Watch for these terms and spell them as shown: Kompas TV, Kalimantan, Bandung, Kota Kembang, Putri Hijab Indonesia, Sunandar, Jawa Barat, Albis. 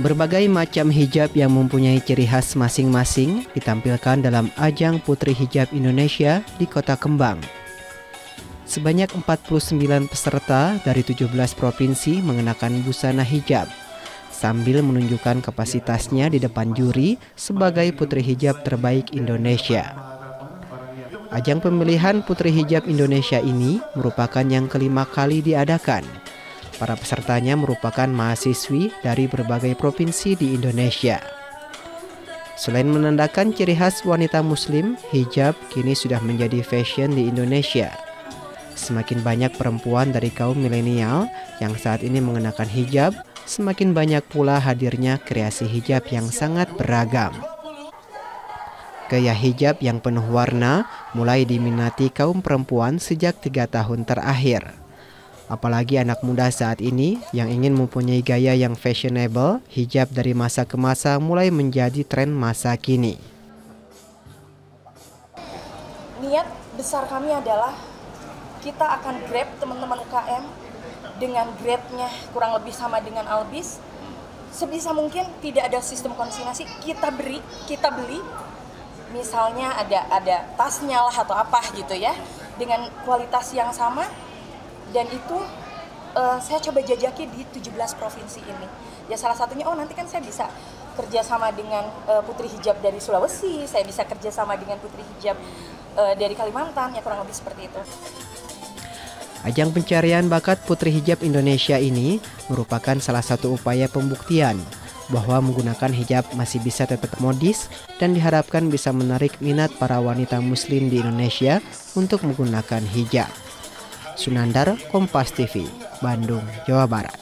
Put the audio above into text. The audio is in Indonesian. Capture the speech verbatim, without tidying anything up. Berbagai macam hijab yang mempunyai ciri khas masing-masing ditampilkan dalam ajang Putri Hijab Indonesia di Kota Kembang. Sebanyak empat puluh sembilan peserta dari tujuh belas provinsi mengenakan busana hijab sambil menunjukkan kapasitasnya di depan juri sebagai Putri Hijab terbaik Indonesia. Ajang pemilihan Putri Hijab Indonesia ini merupakan yang kelima kali diadakan. Para pesertanya merupakan mahasiswi dari berbagai provinsi di Indonesia. Selain menandakan ciri khas wanita muslim, hijab kini sudah menjadi fashion di Indonesia. Semakin banyak perempuan dari kaum milenial yang saat ini mengenakan hijab, semakin banyak pula hadirnya kreasi hijab yang sangat beragam. Gaya hijab yang penuh warna mulai diminati kaum perempuan sejak tiga tahun terakhir. Apalagi anak muda saat ini yang ingin mempunyai gaya yang fashionable, hijab dari masa ke masa mulai menjadi tren masa kini. Niat besar kami adalah kita akan grab teman-teman U K M dengan grabnya kurang lebih sama dengan Albis. Sebisa mungkin tidak ada sistem konsignasi, kita beri, kita beli. Misalnya ada ada tasnya lah atau apa gitu ya, dengan kualitas yang sama. Dan itu uh, saya coba jajaki di tujuh belas provinsi ini. Ya salah satunya, oh nanti kan saya bisa kerjasama dengan uh, Putri Hijab dari Sulawesi, saya bisa kerjasama dengan Putri Hijab uh, dari Kalimantan, ya kurang lebih seperti itu. Ajang pencarian bakat Putri Hijab Indonesia ini merupakan salah satu upaya pembuktian bahwa menggunakan hijab masih bisa tetap modis dan diharapkan bisa menarik minat para wanita muslim di Indonesia untuk menggunakan hijab. Sunandar, Kompas T V, Bandung, Jawa Barat.